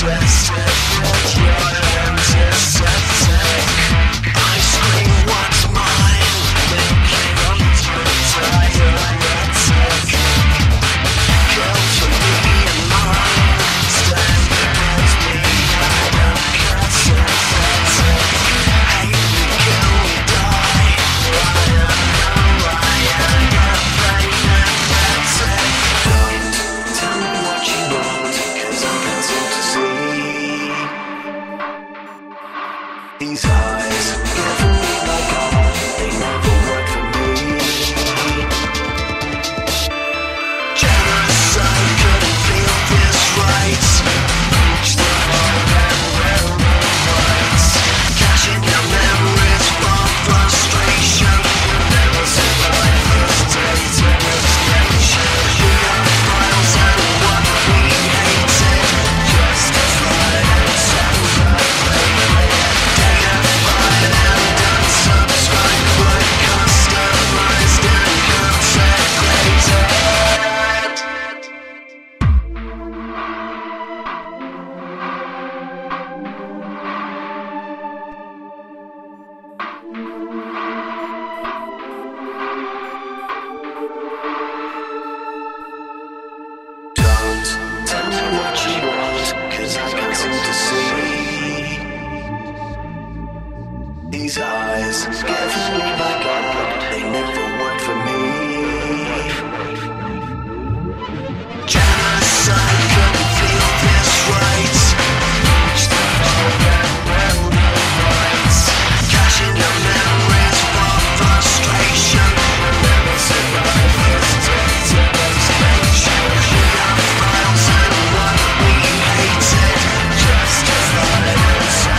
These eyes, never my God, they never work for me. Genocide couldn't feel this right. Reach the bottom and railroad lights, catching your memories from frustration. You never see my first day's devastation. You have files and what we hated. Just as light as I these eyes, given me by God, they never work for me. Genocide couldn't feel this right. Reach the bottom and railroad lights, catching your memories from frustration. Never see my first day's devastation. We are files and what we hated. Just as light as I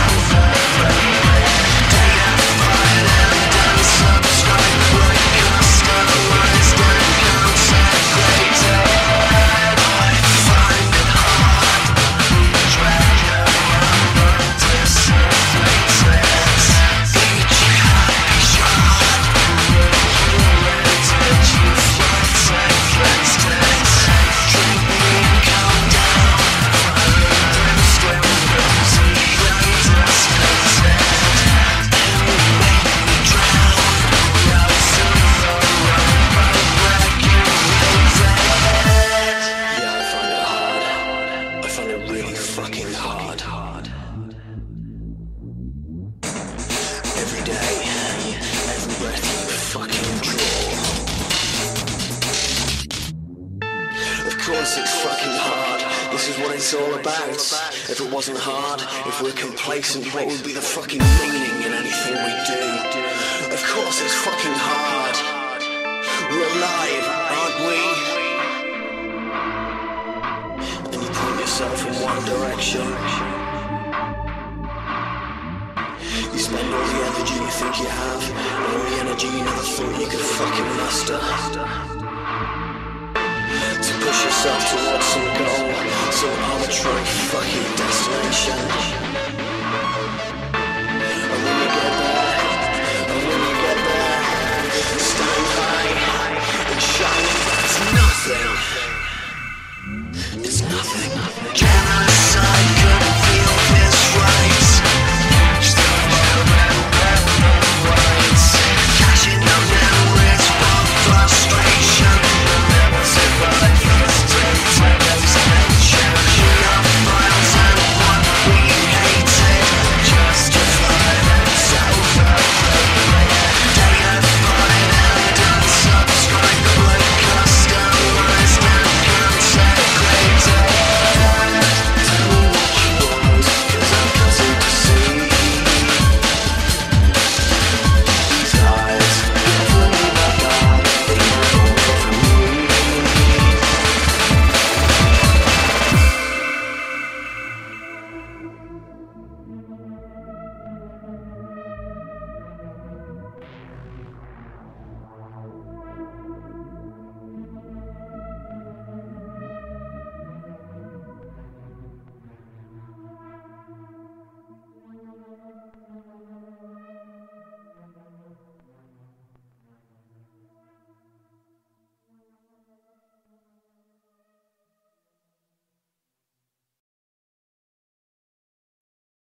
if it wasn't hard, if we're complacent, what would be the fucking meaning in anything we do? Of course it's fucking hard. We're alive, aren't we? And you point yourself in one direction. You spend all the energy you think you have, and all the energy you never thought you could fucking muster. To push yourself towards some goal, some arbitrary fucking destination. And when you get there, stand high and shine. That's nothing.